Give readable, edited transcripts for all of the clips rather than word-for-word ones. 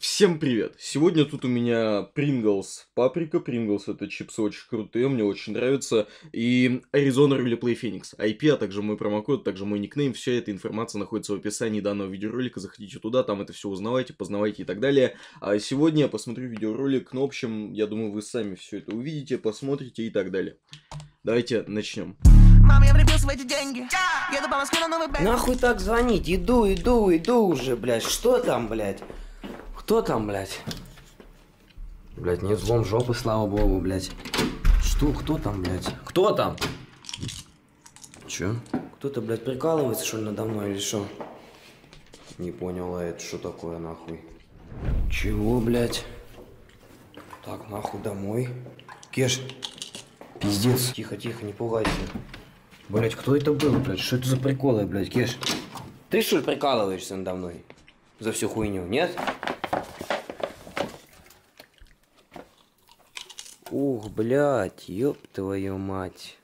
Всем привет! Сегодня тут у меня Pringles паприка. Pringles — это чипсы очень крутые, мне очень нравятся. И Arizona Role Play Phoenix. IP, а также мой промокод, а также мой никнейм. Вся эта информация находится в описании данного видеоролика. Заходите туда, там это все узнавайте, познавайте и так далее. А сегодня я посмотрю видеоролик. Ну, в общем, я думаю, вы сами все это увидите, посмотрите и так далее. Давайте начнем. Мам, я влюбился в эти деньги. Еду по Москве на новый бэк. Нахуй так звонить? Иду уже, блядь. Что там, блядь? Кто там, блядь? Блядь, нет взлом жопы, слава богу, блядь. Что? Кто там, блядь? Кто там? Чё? Кто-то, блядь, прикалывается, что ли, надо мной или что? Не понял, а это что такое, нахуй? Чего, блядь? Так, нахуй, домой. Кеш. Пиздец. Тихо, тихо, не пугайся. Блядь, кто это был, блядь? Что это за приколы, блядь, Кеш? Ты, что ли, прикалываешься надо мной? За всю хуйню, нет? Ух, блядь, ёб твою мать.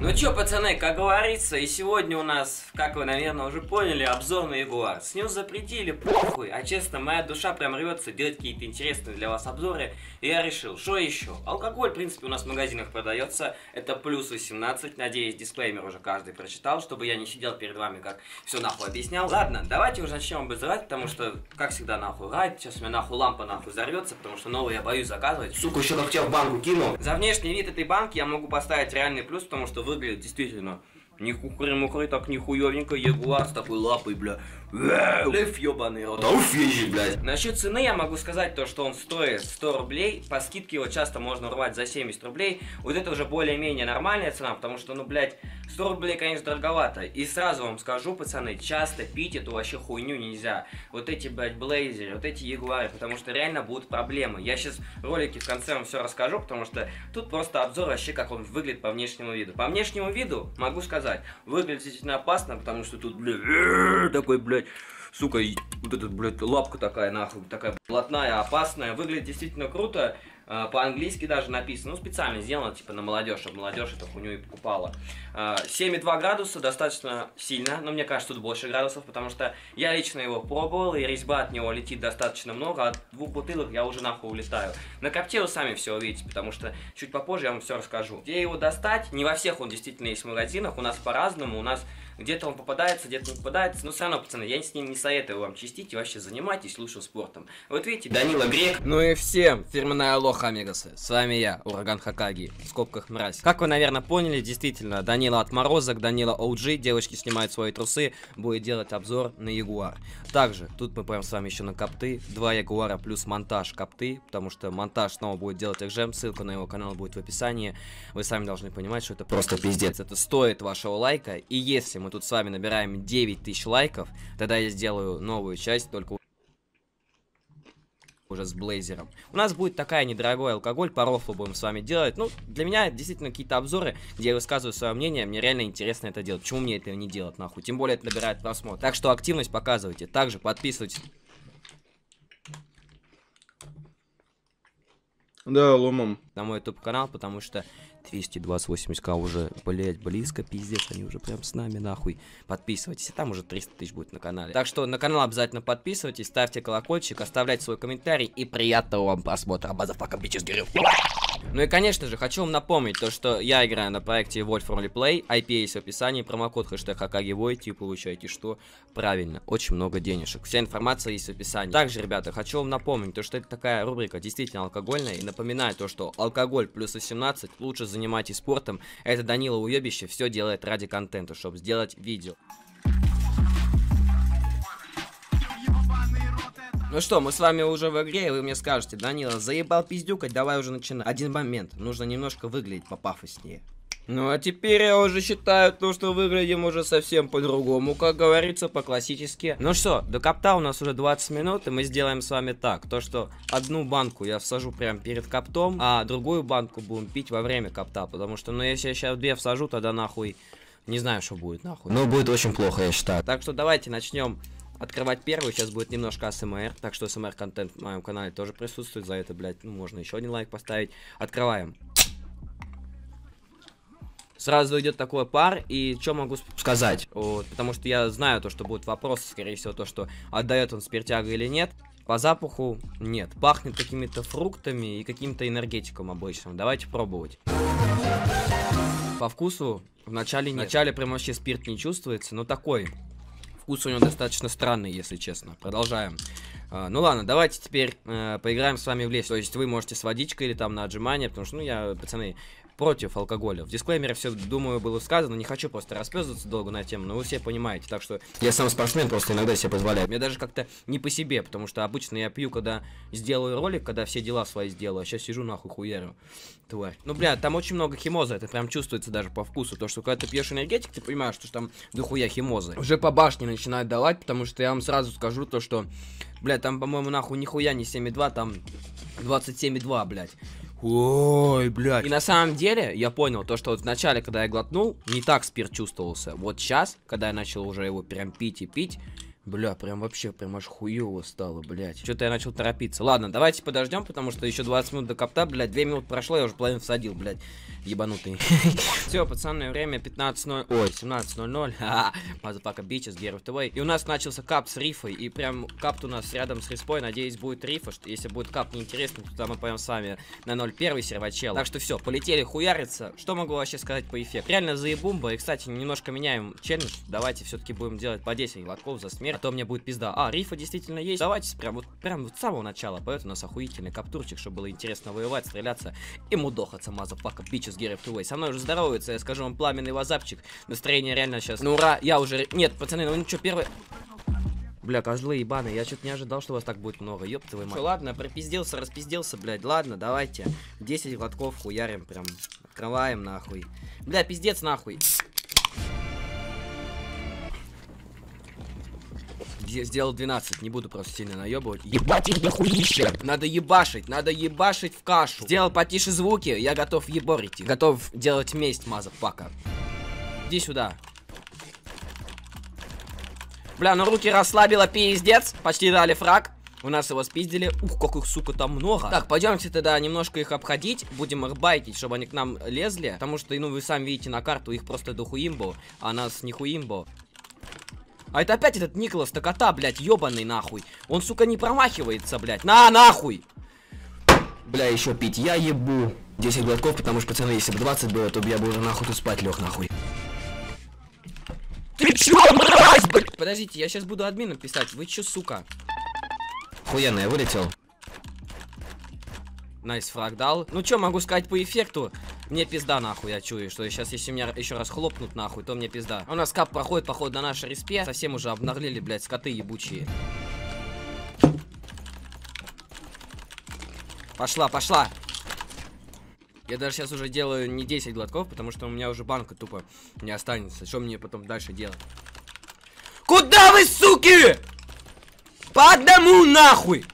Ну чё, пацаны, как говорится, и сегодня у нас, как вы, наверное, уже поняли, обзор на Ягуар. Снюс запретили, похуй, а честно, моя душа прям рвется делать какие-то интересные для вас обзоры. И я решил, что еще? Алкоголь, в принципе, у нас в магазинах продается, это плюс 18, надеюсь, дисклеймер уже каждый прочитал, чтобы я не сидел перед вами, как все нахуй объяснял. Ладно, давайте уже начнем обозревать, потому что, как всегда, нахуй райд, сейчас у меня нахуй лампа нахуй взорвется, потому что новую я боюсь заказывать. Сука, еще как тебя в банку кинул. За внешний вид этой банки я могу поставить реальный плюс, потому что выглядит действительно не хухры-мухры, так нихуевненько. Ягуар с такой лапой, бля. Лев ебаный рот. Уфигеть, блядь. Насчет цены я могу сказать то, что он стоит 100 рублей. По скидке его часто можно рвать за 70 рублей. Вот это уже более-менее нормальная цена, потому что, ну, блядь, 100 рублей, конечно, дороговато. И сразу вам скажу, пацаны, часто пить эту вообще хуйню нельзя. Вот эти, блядь, блейзеры, вот эти ягуары, потому что реально будут проблемы. Я сейчас в ролике в конце вам все расскажу, потому что тут просто обзор вообще, как он выглядит по внешнему виду. По внешнему виду могу сказать, выглядит действительно опасно, потому что тут, блядь, такой, блядь, сука, вот этот, блядь, лапка такая, нахуй, такая блатная, опасная. Выглядит действительно круто. По-английски даже написано, ну, специально сделано, типа, на молодежь, чтобы молодежь эту хуйню и покупала. 7,2 градуса, достаточно сильно, но мне кажется, тут больше градусов, потому что я лично его пробовал, и резьба от него летит достаточно много, от двух бутылок я уже нахуй улетаю. На копте вы сами все увидите, потому что чуть попозже я вам все расскажу. Где его достать? Не во всех он действительно есть в магазинах, у нас по-разному, у нас где-то он попадается, где-то не попадается, но все равно, пацаны, я с ним не советую вам чистить и вообще занимайтесь лучшим спортом. Вот видите, Данила Грек. Ну и всем, фирменная лох. Амигасы, с вами я, Ураган Хокаги, в скобках мразь. Как вы, наверное, поняли, действительно, Данила Отморозок, Данила OG, девочки снимают свои трусы, будет делать обзор на Ягуар. Также, тут мы прям с вами еще на копты, 2 Ягуара плюс монтаж копты, потому что монтаж снова будет делать Эгжем, ссылка на его канал будет в описании. Вы сами должны понимать, что это просто пиздец, это стоит вашего лайка, и если мы тут с вами набираем 9000 лайков, тогда я сделаю новую часть, только уже с блейзером. У нас будет такая недорогой алкоголь, по рофлу будем с вами делать. Ну, для меня действительно какие-то обзоры, где я высказываю свое мнение, мне реально интересно это делать. Почему мне это не делать, нахуй? Тем более это набирает просмотр. Так что активность показывайте. Также подписывайтесь. Да, ломом. На мой YouTube канал, потому что 228к уже, блять, близко, пиздец, они уже прям с нами, нахуй. Подписывайтесь, и там уже 300 тысяч будет на канале. Так что на канал обязательно подписывайтесь, ставьте колокольчик, оставляйте свой комментарий и приятного вам просмотра, мазафака, бичес, гирю. Ну и, конечно же, хочу вам напомнить то, что я играю на проекте World Role Play, IP есть в описании, промокод хэштег HOKAGE, и получаете что? Правильно, очень много денежек. Вся информация есть в описании. Также, ребята, хочу вам напомнить то, что это такая рубрика действительно алкогольная, и напоминаю то, что алкоголь плюс 18, лучше занимайтесь спортом. Это Данила Уебище все делает ради контента, чтобы сделать видео. Ну что, мы с вами уже в игре, и вы мне скажете: Данила, заебал пиздюкать, давай уже начинай. Один момент, нужно немножко выглядеть попафоснее. Ну а теперь я уже считаю то, что выглядим уже совсем по-другому, как говорится, по-классически. Ну что, до копта у нас уже 20 минут, и мы сделаем с вами так, то что одну банку я всажу прям перед коптом, а другую банку будем пить во время копта, потому что, ну если я сейчас две всажу, тогда нахуй, не знаю, что будет нахуй. Ну будет очень плохо, я считаю. Так что давайте начнем открывать первую, сейчас будет немножко АСМР, так что АСМР-контент на моем канале тоже присутствует, за это, блядь, ну можно еще один лайк поставить. Открываем. сразу идет такой пар, и что могу сказать, вот, потому что я знаю то, что будут вопросы, скорее всего, то, что отдает он спиртяга или нет. По запаху нет, пахнет какими-то фруктами и каким-то энергетиком обычным, давайте пробовать. По вкусу вначале нет. Вначале прям вообще спирт не чувствуется, но такой вкус у него достаточно странный, если честно. Продолжаем. Ну ладно, давайте теперь поиграем с вами в лес. То есть вы можете с водичкой или там на отжимание, потому что, ну, я, пацаны, против алкоголя. В дисклеймере все, думаю, было сказано. Не хочу просто распёздываться долго на тему, но вы все понимаете. Так что я сам спортсмен, просто иногда себе позволяю. Мне даже как-то не по себе, потому что обычно я пью, когда сделаю ролик, когда все дела свои сделаю. А сейчас сижу нахуй хуярю. Тварь. Ну, бля, там очень много химоза. Это прям чувствуется даже по вкусу. То, что когда ты пьешь энергетик, ты понимаешь, что там дохуя химозы. Уже по башне начинает давать, потому что я вам сразу скажу то, что... Бля, там, по-моему, нахуй нихуя не 7,2, там 27,2, блядь. Ой, блядь. И на самом деле я понял то, что вот в начале, когда я глотнул, не так спирт чувствовался. Вот сейчас, когда я начал уже его прям пить и пить, бля, прям вообще, прям аж хуёво стало, блядь. Что-то я начал торопиться. Ладно, давайте подождем, потому что еще 20 минут до копта, блядь, 2 минуты прошло, я уже половину всадил, блядь, ебанутый. Все, пацаны, время 15:00, ой, 17:00, ха-ха, мазафака бичес, Геров ТВ. И у нас начался кап с рифой, и прям кап у нас рядом с респой, надеюсь, будет рифа, что если будет кап неинтересный, то мы поем с вами на 0.1 сервачел. Так что все, полетели хуяриться. Что могу вообще сказать по эффекту? Реально заебумба, и, кстати, немножко меняем челлендж, давайте все-таки будем делать по 10 лотков за смерть. А то мне будет пизда. А, рифа действительно есть. Давайте прям вот с самого начала. Поэтому у нас охуительный каптурчик, чтобы было интересно воевать, стреляться и мудохаться, мазафака, бичес, Геров ТВ. Со мной уже здоровается, я скажу вам, пламенный вазапчик. Настроение реально сейчас. Ну ура, я уже... Нет, пацаны, ну ничего, первый... Бля, козлы ебаные, я что-то не ожидал, что вас так будет много, ёб твою мать. Всё, ладно, пропиздился, распиздился, блядь, ладно, давайте. 10 глотков хуярим прям. Открываем нахуй. Бля, пиздец нахуй. Сделал 12, не буду просто сильно наебывать. Ебать их дохуище. Надо ебашить в кашу. Сделал потише звуки, я готов еборить их. Готов делать месть, мазафака. Иди сюда. Бля, ну руки расслабила, пиздец. Почти дали фраг. У нас его спиздили. Ух, как их, сука, там много. Так, пойдемте тогда немножко их обходить. Будем их байтить, чтобы они к нам лезли. Потому что, ну, вы сами видите на карту, их просто дохуимбо, а нас нихуимбо. А это опять этот Николас Токота, блядь, ёбаный нахуй. Он, сука, не промахивается, блядь. На, нахуй! Бля, еще пить, я ебу. 10 глотков, потому что, пацаны, если бы 20 было, то я бы уже нахуй тут спать лег, нахуй. Ты чё, мразь, блядь? Подождите, я сейчас буду админу писать. Вы чё, сука? Охуенно, я вылетел. Найс, фраг дал. Ну чё могу сказать по эффекту? Мне пизда нахуй, я чую, что сейчас, если меня еще раз хлопнут нахуй, то мне пизда. У нас кап проходит, походу, на нашей респе. Совсем уже обнаглели, блядь, скоты ебучие. Пошла, пошла. Я даже сейчас уже делаю не 10 глотков, потому что у меня уже банка тупо не останется. Что мне потом дальше делать? Куда вы, суки? По одному нахуй!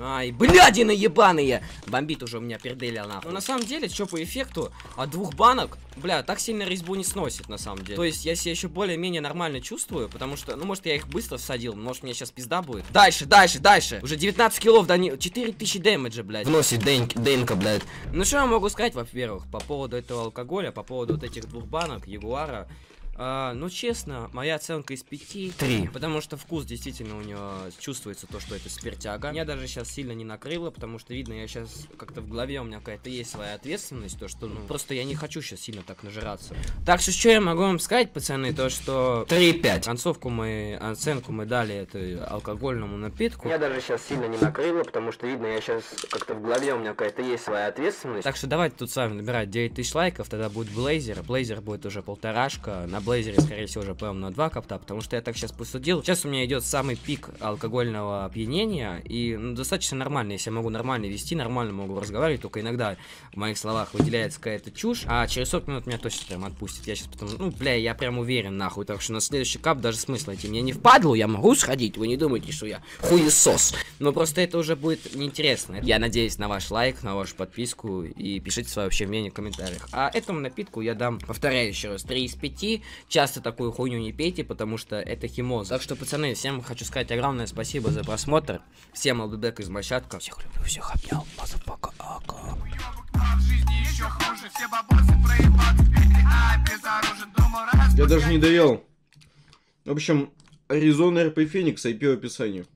Ай, блядины ебаные! Бомбит уже у меня перделя нахуй. Но на самом деле, что по эффекту, от 2 банок, бля, так сильно резьбу не сносит на самом деле. То есть я себя еще более-менее нормально чувствую, потому что, ну, может, я их быстро всадил, может, мне сейчас пизда будет. Дальше, дальше, дальше! Уже 19 киллов, да не... 4000 дэмэджа, блядь. Вносит дэнка, блядь. Ну, что я могу сказать, во-первых, по поводу этого алкоголя, по поводу вот этих 2 банок, Ягуара... ну, честно, моя оценка из 5. 3. Потому что вкус действительно у него чувствуется то, что это спиртяга. Меня даже сейчас сильно не накрыло, потому что, видно, я сейчас как-то в голове у меня какая-то есть своя ответственность. То, что, ну, просто я не хочу сейчас сильно так нажираться. Так что, что я могу вам сказать, пацаны, то, что... 3,5. Оценку мы дали этой алкогольному напитку. Меня даже сейчас сильно не накрыло, потому что, видно, я сейчас как-то в голове у меня какая-то есть своя ответственность. Так что давайте тут с вами набирать 9000 лайков, тогда будет блейзер. Блейзер будет уже 1,5. На блейзере, скорее всего, уже поем на 2 капта, потому что я так сейчас посудил. Сейчас у меня идет самый пик алкогольного опьянения, и, ну, достаточно нормально, если я могу нормально вести, нормально могу разговаривать, только иногда в моих словах выделяется какая-то чушь, а через 40 минут меня точно прям отпустит. Я сейчас потом, ну, бля, я прям уверен, нахуй, так что на следующий кап даже смысла идти. Мне не впадло, я могу сходить, вы не думаете, что я хуесос, но просто это уже будет неинтересно. Я надеюсь на ваш лайк, на вашу подписку, и пишите свое вообще мнение в комментариях. А этому напитку я дам, повторяю еще раз, 3 из 5. часто такую хуйню не пейте, потому что это химоза. Так что, пацаны, всем хочу сказать огромное спасибо за просмотр. Всем лббэк из Мощадка. Всех люблю, всех обнял. Я даже не доел. В общем, Arizona Role Play Phoenix, IP в описании.